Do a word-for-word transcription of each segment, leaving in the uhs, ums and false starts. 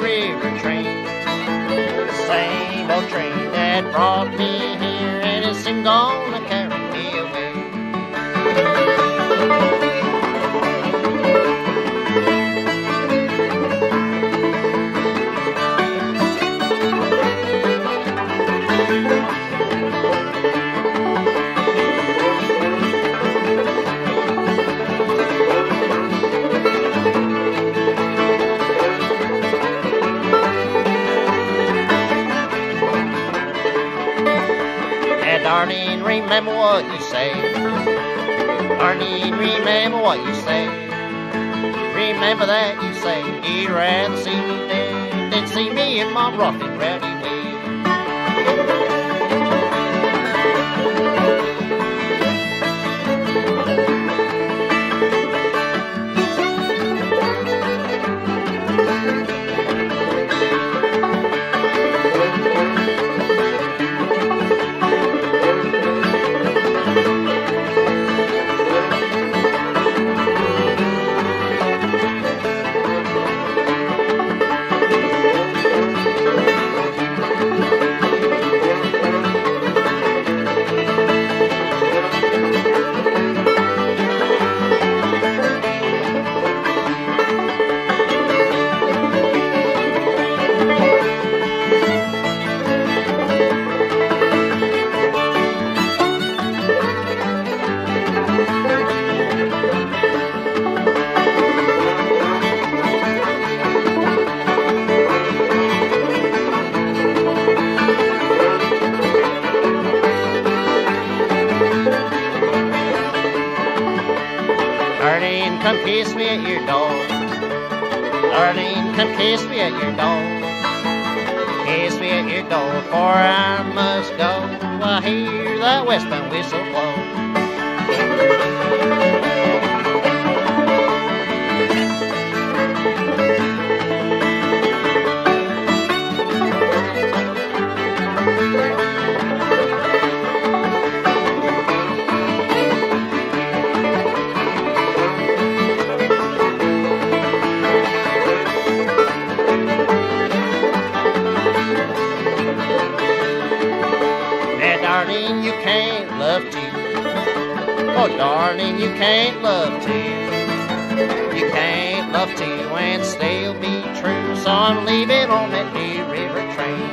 Mississippi River train, the same old train that brought me here, and it's soon gonna carry me away. Darling, remember what you say. Darling, remember what you say. Remember that you say you'd rather see me dead than see me in my rough and rowdy way. Darling, come kiss me at your door. Darling, come kiss me at your door. Kiss me at your door, for I must go. I hear that westbound whistle blow. Darling, you can't love two. Oh, darling, you can't love two. You can't love two and still be true. So I'm leaving on that New River train.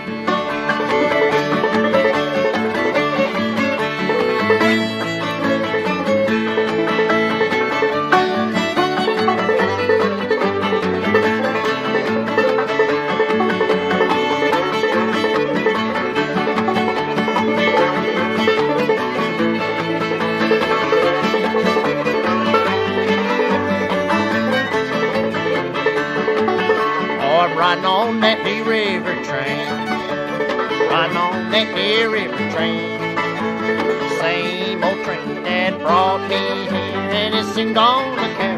Riding on that New River train, riding on that New River train, the same old train that brought me here, and it's soon gonna carry.